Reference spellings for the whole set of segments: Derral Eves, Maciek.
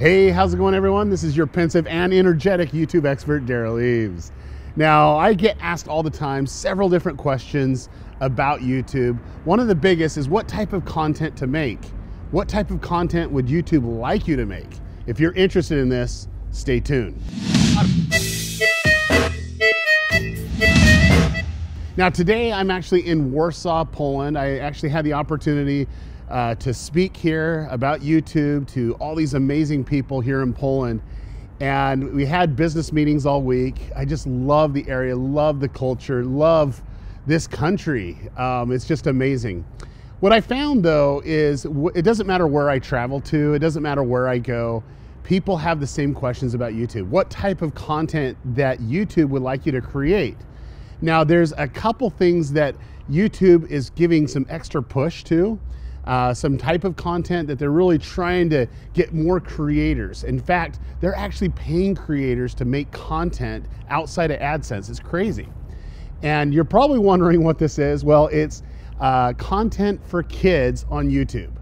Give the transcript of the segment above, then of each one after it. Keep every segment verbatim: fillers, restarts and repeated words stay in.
Hey, how's it going, everyone? This is your pensive and energetic YouTube expert, Derral Eves. Now, I get asked all the time several different questions about YouTube. One of the biggest is what type of content to make. What type of content would YouTube like you to make? If you're interested in this, stay tuned. Now, today I'm actually in Warsaw, Poland. I actually had the opportunity Uh, to speak here about YouTube to all these amazing people here in Poland. And we had business meetings all week. I just love the area, love the culture, love this country. Um, it's just amazing. What I found though is it doesn't matter where I travel to, it doesn't matter where I go, people have the same questions about YouTube. What type of content that YouTube would like you to create? Now there's a couple things that YouTube is giving some extra push to. Uh, some type of content that they're really trying to get more creators. In fact, they're actually paying creators to make content outside of AdSense. It's crazy. And you're probably wondering what this is. Well, it's uh, content for kids on YouTube.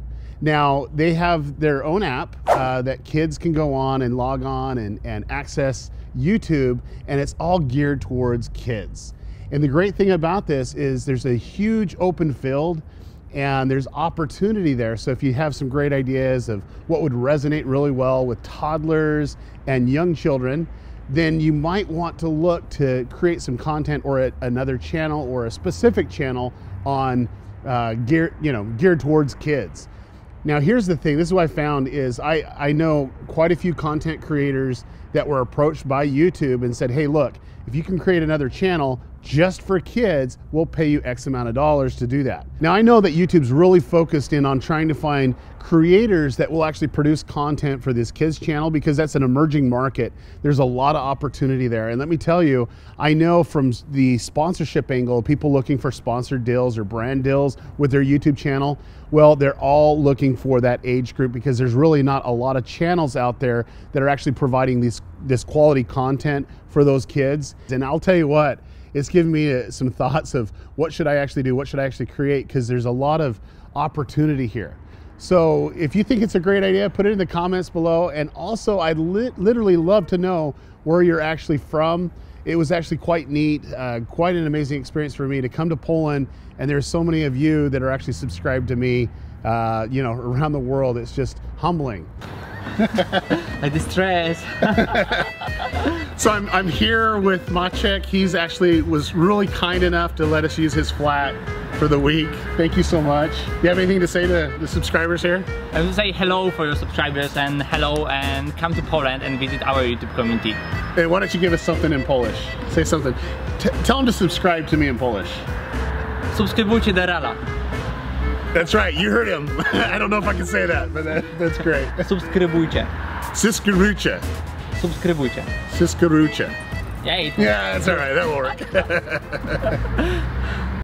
Now, they have their own app uh, that kids can go on and log on and, and access YouTube, and it's all geared towards kids. And the great thing about this is there's a huge open field and there's opportunity there. So if you have some great ideas of what would resonate really well with toddlers and young children, then you might want to look to create some content or at another channel or a specific channel on uh, geared, you know, geared towards kids. Now here's the thing, this is what I found is I, I know quite a few content creators that were approached by YouTube and said, hey look, if you can create another channel just for kids, we'll pay you X amount of dollars to do that. Now I know that YouTube's really focused in on trying to find creators that will actually produce content for this kids channel because that's an emerging market. There's a lot of opportunity there. And let me tell you, I know from the sponsorship angle, people looking for sponsored deals or brand deals with their YouTube channel, well, they're all looking for that age group because there's really not a lot of channels out there that are actually providing these, this quality content for those kids. And I'll tell you what, it's given me some thoughts of what should I actually do, what should I actually create, because there's a lot of opportunity here. So if you think it's a great idea, put it in the comments below. And also, I'd li literally love to know where you're actually from. It was actually quite neat, uh, quite an amazing experience for me to come to Poland, and there's so many of you that are actually subscribed to me, uh, you know, around the world. It's just humbling. Like the stress. So I'm, I'm here with Maciek. He's actually was really kind enough to let us use his flat for the week. Thank you so much. Do you have anything to say to the subscribers here? I would say hello for your subscribers and hello and come to Poland and visit our YouTube community. Hey, why don't you give us something in Polish? Say something. T tell them to subscribe to me in Polish. Subskrybujcie Derrala. That's right, you heard him. I don't know if I can say that, but that, that's great. Subskrybujcie. Subskrybujcie. Subskrybujcie. Subskrybujcie. Yeah, that's all right, that will work.